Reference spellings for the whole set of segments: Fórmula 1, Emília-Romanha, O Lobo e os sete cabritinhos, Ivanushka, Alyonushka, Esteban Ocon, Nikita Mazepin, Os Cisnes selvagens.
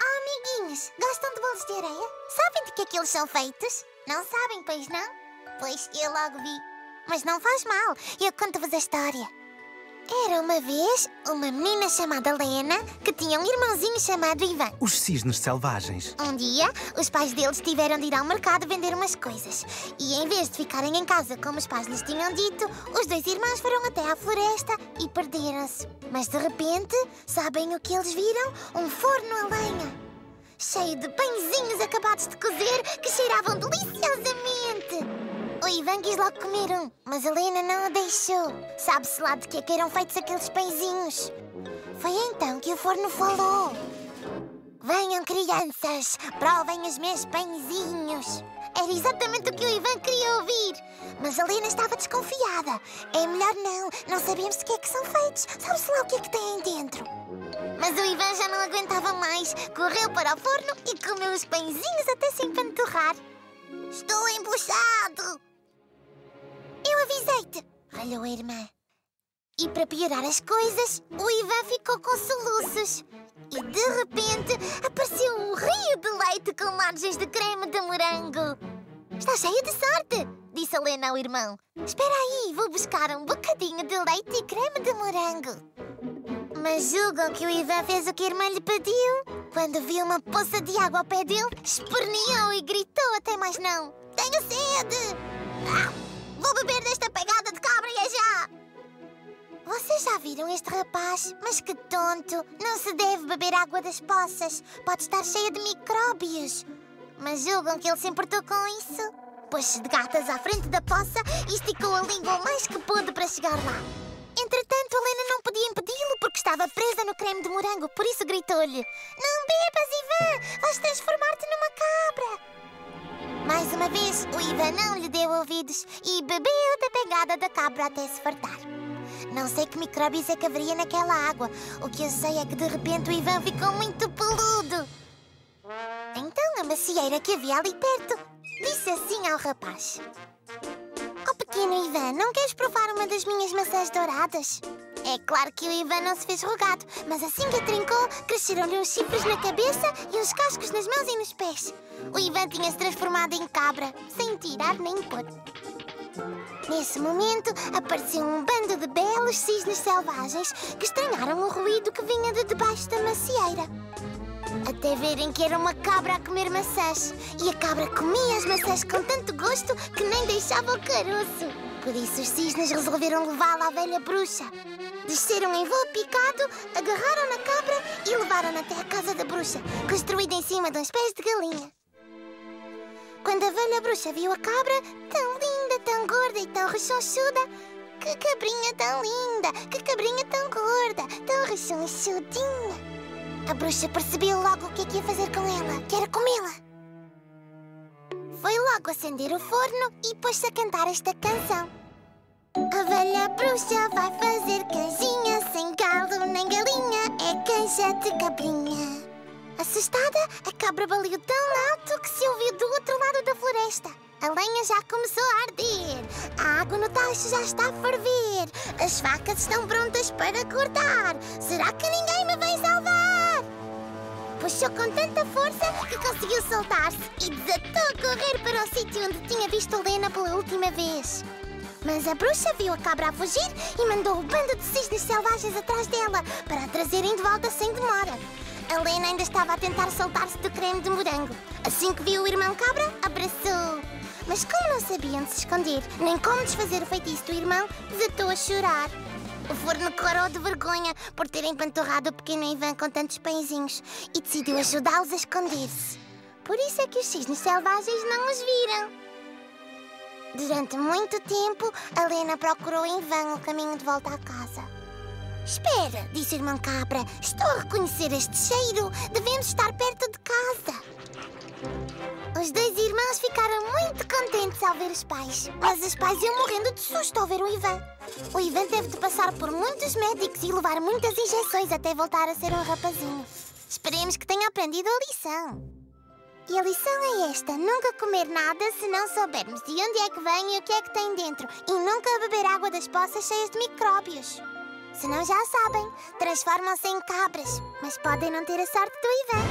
Amiguinhos, gostam de bolos de areia? Sabem de que aqueles são feitos? Não sabem, pois não? Pois eu logo vi. Mas não faz mal, eu conto-vos a história. Era uma vez uma menina chamada Lena que tinha um irmãozinho chamado Ivan. Os cisnes selvagens. Um dia, os pais deles tiveram de ir ao mercado vender umas coisas. E em vez de ficarem em casa como os pais lhes tinham dito, os dois irmãos foram até à floresta e perderam-se. Mas de repente, sabem o que eles viram? Um forno a lenha, cheio de pãezinhos acabados de cozer que cheiravam deliciosamente. O Ivan quis logo comer um, mas a Lena não o deixou. Sabe-se lá de que eram feitos aqueles pãezinhos. Foi então que o forno falou: venham, crianças, provem os meus pãezinhos. Era exatamente o que o Ivan queria ouvir. Mas a Lena estava desconfiada. É melhor não, não sabemos de que é que são feitos. Sabe-se lá o que é que têm dentro. Mas o Ivan já não aguentava mais. Correu para o forno e comeu os pãezinhos até se empanturrar. Estou embuchado! Eu avisei-te, ralhou a irmã. E para piorar as coisas, o Ivan ficou com soluços. E de repente, apareceu um rio de leite com margens de creme de morango. Está cheio de sorte, disse a Lena ao irmão. Espera aí, vou buscar um bocadinho de leite e creme de morango. Mas julgam que o Ivan fez o que a irmã lhe pediu? Quando viu uma poça de água ao pé dele, esperneou e gritou até mais não. Tenho sede! Ah, vou beber desta pegada de cobra e é já! Vocês já viram este rapaz? Mas que tonto! Não se deve beber água das poças. Pode estar cheia de micróbios. Mas julgam que ele se importou com isso? Pôs-se de gatas à frente da poça e esticou a língua o mais que pôde para chegar lá. Entretanto, a Lena não podia impedi-lo porque estava presa no creme de morango, por isso gritou-lhe: não bebas, Ivan! Vais transformar-te numa cabra! Mais uma vez, o Ivan não lhe deu ouvidos e bebeu da pegada da cabra até se fartar. Não sei que micróbios é que haveria naquela água. O que eu sei é que de repente o Ivan ficou muito peludo. Então a macieira que havia ali perto disse assim ao rapaz: pequeno Ivan, não queres provar uma das minhas maçãs douradas? É claro que o Ivan não se fez rogado, mas assim que a trincou, cresceram-lhe uns chifres na cabeça e uns cascos nas mãos e nos pés. O Ivan tinha-se transformado em cabra, sem tirar nem pôr. Nesse momento, apareceu um bando de belos cisnes selvagens que estranharam o ruído que vinha de debaixo da macieira. Até verem que era uma cabra a comer maçãs. E a cabra comia as maçãs com tanto gosto que nem deixava o caroço. Por isso os cisnes resolveram levá-la à velha bruxa. Desceram em voo picado, agarraram na cabra e levaram-na até a casa da bruxa, construída em cima de uns pés de galinha. Quando a velha bruxa viu a cabra, tão linda, tão gorda e tão rechonchuda. Que cabrinha tão linda, que cabrinha tão gorda, tão rechonchudinha. A bruxa percebeu logo o que é que ia fazer com ela, que era comê-la. Foi logo acender o forno e pôs-se a cantar esta canção. A velha bruxa vai fazer canjinha, sem galo nem galinha, é canja de cabrinha. Assustada, a cabra baliu tão alto que se ouviu do outro lado da floresta. A lenha já começou a arder, a água no tacho já está a ferver, as facas estão prontas para cortar. Será que ninguém me vem salvar? Puxou com tanta força que conseguiu soltar-se e desatou a correr para o sítio onde tinha visto a Lena pela última vez. Mas a bruxa viu a cabra a fugir e mandou o bando de cisnes selvagens atrás dela para a trazerem de volta sem demora. A Lena ainda estava a tentar soltar-se do creme de morango. Assim que viu o irmão cabra, abraçou-o. Mas como não sabia onde se esconder, nem como desfazer o feitiço do irmão, desatou a chorar. O forno corou de vergonha por ter empanturrado o pequeno Ivan com tantos pãezinhos e decidiu ajudá-los a esconder-se. Por isso é que os cisnes selvagens não os viram. Durante muito tempo, a Lena procurou em vão o caminho de volta à casa. Espera, disse o irmão cabra, estou a reconhecer este cheiro, devemos estar perto de casa. Os dois irmãos ficaram muito contentes ao ver os pais, mas os pais iam morrendo de susto ao ver o Ivan. O Ivan teve de passar por muitos médicos e levar muitas injeções até voltar a ser um rapazinho. Esperemos que tenha aprendido a lição. E a lição é esta: nunca comer nada se não soubermos de onde é que vem e o que é que tem dentro. E nunca beber água das poças cheias de micróbios. Senão já sabem, transformam-se em cabras. Mas podem não ter a sorte do Ivan.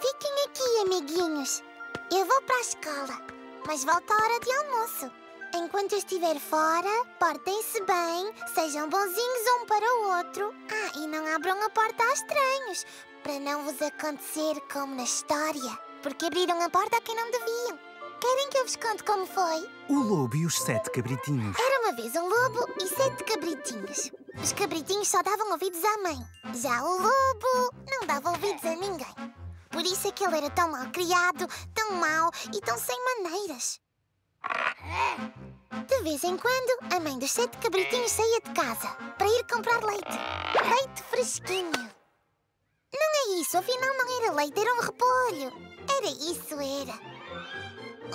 Fiquem aqui, amiguinhos. Eu vou para a escola, mas volto à hora de almoço. Enquanto eu estiver fora, portem-se bem, sejam bonzinhos um para o outro. Ah, e não abram a porta a estranhos, para não vos acontecer como na história, porque abriram a porta a quem não deviam. Querem que eu vos conte como foi? O Lobo e os Sete Cabritinhos. Era uma vez um lobo e sete cabritinhos. Os cabritinhos só davam ouvidos à mãe. Já o lobo não dava ouvidos a ninguém. Por isso é que ele era tão mal criado, tão mau e tão sem maneiras. De vez em quando, a mãe dos sete cabritinhos saía de casa para ir comprar leite. Leite fresquinho. Não é isso, afinal não era leite, era um repolho. Era isso, era.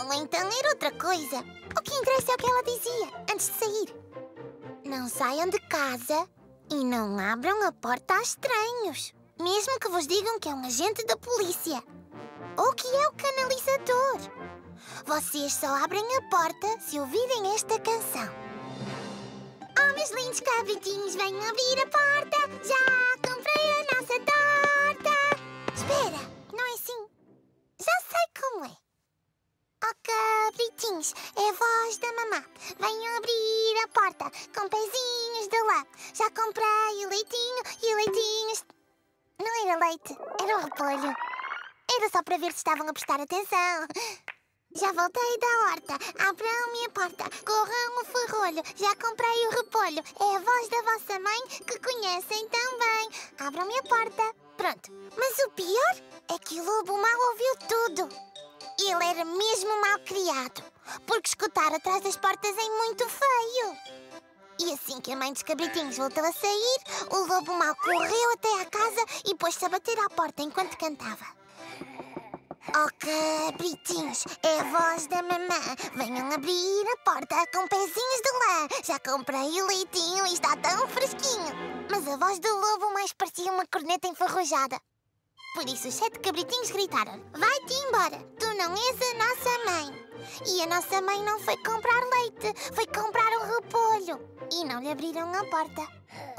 Ou então era outra coisa. O que interessa é o que ela dizia antes de sair. Não saiam de casa e não abram a porta a estranhos. Mesmo que vos digam que é um agente da polícia ou que é o canalizador. Vocês só abrem a porta se ouvirem esta canção. Oh, meus lindos cabritinhos, venham abrir a porta. Já comprei a nossa torta. Espera, não é assim. Já sei como é. Oh, cabritinhos, é a voz da mamá. Venham abrir a porta com pezinhos de lá. Já comprei o leitinho e o leitinho... Não era leite, era um repolho. Era só para ver se estavam a prestar atenção. Já voltei da horta, abram minha porta, corram o ferrolho, já comprei o repolho. É a voz da vossa mãe que conhecem tão bem. Abram minha porta. Pronto, mas o pior é que o lobo mal ouviu tudo. Ele era mesmo mal criado, porque escutar atrás das portas é muito feio. E assim que a mãe dos cabritinhos voltou a sair, o lobo mal correu até à casa e pôs-se a bater à porta enquanto cantava. Oh, cabritinhos, é a voz da mamã. Venham abrir a porta com pezinhos de lã. Já comprei o leitinho e está tão fresquinho. Mas a voz do lobo mais parecia uma corneta enferrujada. Por isso os sete cabritinhos gritaram: vai-te embora, tu não és a nossa mãe. E a nossa mãe não foi comprar leite, foi comprar um repolho. E não lhe abriram a porta.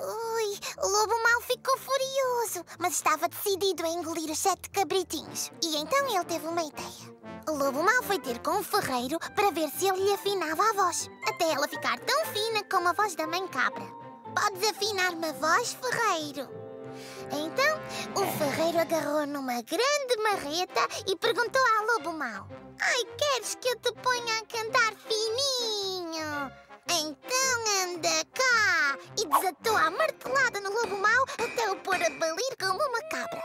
Ui, o lobo mal ficou furioso, mas estava decidido a engolir os sete cabritinhos. E então ele teve uma ideia. O lobo mal foi ter com um ferreiro para ver se ele lhe afinava a voz, até ela ficar tão fina como a voz da mãe cabra. Podes afinar-me a voz, ferreiro? Então, o ferreiro agarrou numa grande marreta e perguntou ao lobo mau: ai, queres que eu te ponha a cantar fininho? Então anda cá! E desatou a martelada no lobo mau até o pôr a balir como uma cabra.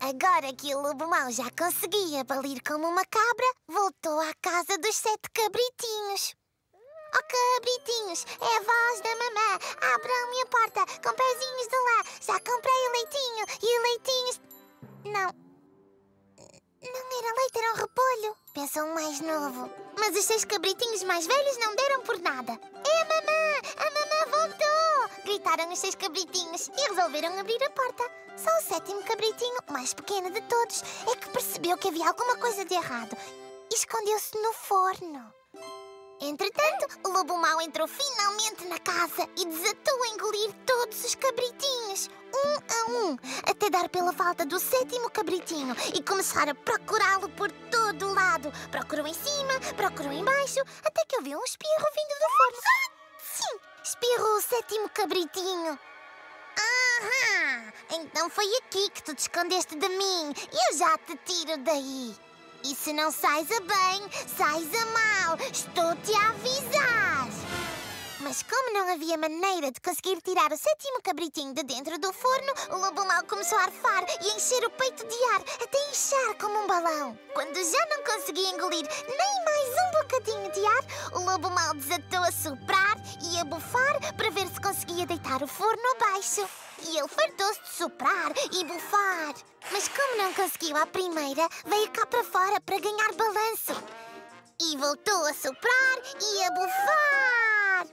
Agora que o lobo mau já conseguia balir como uma cabra, voltou à casa dos sete cabritinhos. Oh, cabritinhos, é a voz da mamã. Abram minha porta com pezinhos de lá. Já comprei o leitinho e o leitinho... Não. Não era leite, era um repolho. Pensou um mais novo. Mas os seis cabritinhos mais velhos não deram por nada. É a mamã voltou! Gritaram os seis cabritinhos e resolveram abrir a porta. Só o sétimo cabritinho, o mais pequeno de todos, é que percebeu que havia alguma coisa de errado e escondeu-se no forno. Entretanto, o lobo mau entrou finalmente na casa e desatou a engolir todos os cabritinhos, um a um, até dar pela falta do sétimo cabritinho e começar a procurá-lo por todo o lado. Procurou em cima, procurou em baixo, até que ouviu um espirro vindo do forno. Sim, espirrou o sétimo cabritinho. Ahá, então foi aqui que tu te escondeste de mim. Eu já te tiro daí. E se não sais a bem, sais a mal. Estou-te a avisar. Mas como não havia maneira de conseguir tirar o sétimo cabritinho de dentro do forno, o lobo mau começou a arfar e a encher o peito de ar, até inchar como um balão. Quando já não conseguia engolir nem mais um bocadinho de ar, o lobo mau desatou a soprar e a bufar para ver se conseguia deitar o forno abaixo. E ele fartou-se de soprar e bufar. Mas como não conseguiu à primeira, veio cá para fora para ganhar balanço. E voltou a soprar e a bufar.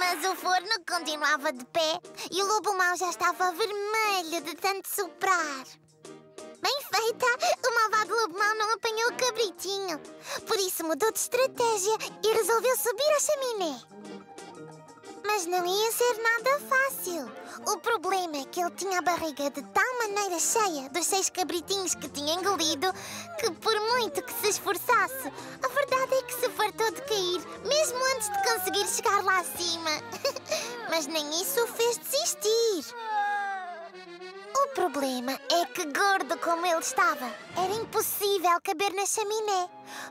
Mas o forno continuava de pé e o lobo mau já estava vermelho de tanto soprar. Bem feita! O malvado lobo mau não apanhou o cabritinho. Por isso mudou de estratégia e resolveu subir à chaminé. Mas não ia ser nada fácil. O problema é que ele tinha a barriga de tal maneira cheia dos 6 cabritinhos que tinha engolido que, por muito que se esforçasse, a verdade é que se fartou de cair, mesmo antes de conseguir chegar lá acima. Mas nem isso o fez desistir. O problema é que, gordo como ele estava, era impossível caber na chaminé.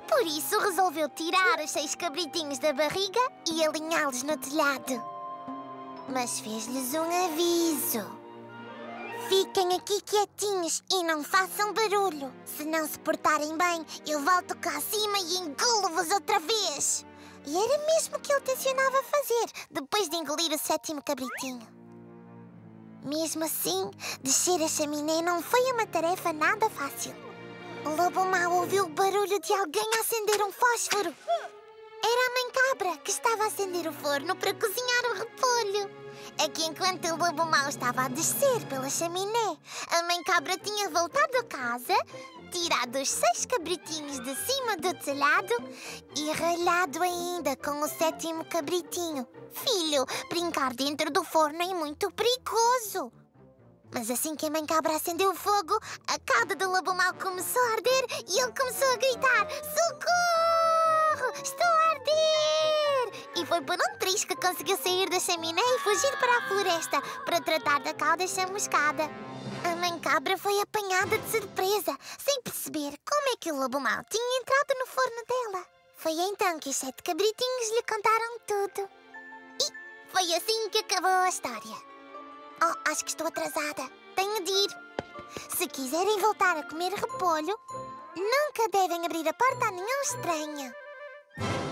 Por isso resolveu tirar os 6 cabritinhos da barriga e alinhá-los no telhado. Mas fez-lhes um aviso. Fiquem aqui quietinhos e não façam barulho. Se não se portarem bem, eu volto cá acima e engulo-vos outra vez. E era mesmo o que ele tencionava fazer, depois de engolir o 7º cabritinho. Mesmo assim, descer a chaminé não foi uma tarefa nada fácil. O lobo mau ouviu o barulho de alguém acender um fósforo. Era a mãe cabra que estava a acender o forno para cozinhar o repolho. É que enquanto o lobo mau estava a descer pela chaminé, a mãe cabra tinha voltado a casa, tirado os 6 cabritinhos de cima do telhado e ralhado ainda com o 7º cabritinho. Filho, brincar dentro do forno é muito perigoso. Mas assim que a mãe cabra acendeu o fogo, a cauda do lobo mau começou a arder e ele começou a gritar: socorro! Estou a arder! E foi por um triz que conseguiu sair da chaminé e fugir para a floresta para tratar da cauda chamuscada. A mãe cabra foi apanhada de surpresa, sem perceber como é que o lobo mau tinha entrado no forno dela. Foi então que os 7 cabritinhos lhe contaram tudo. E foi assim que acabou a história. Oh, acho que estou atrasada. Tenho de ir. Se quiserem voltar a comer repolho, nunca devem abrir a porta a nenhum estranho.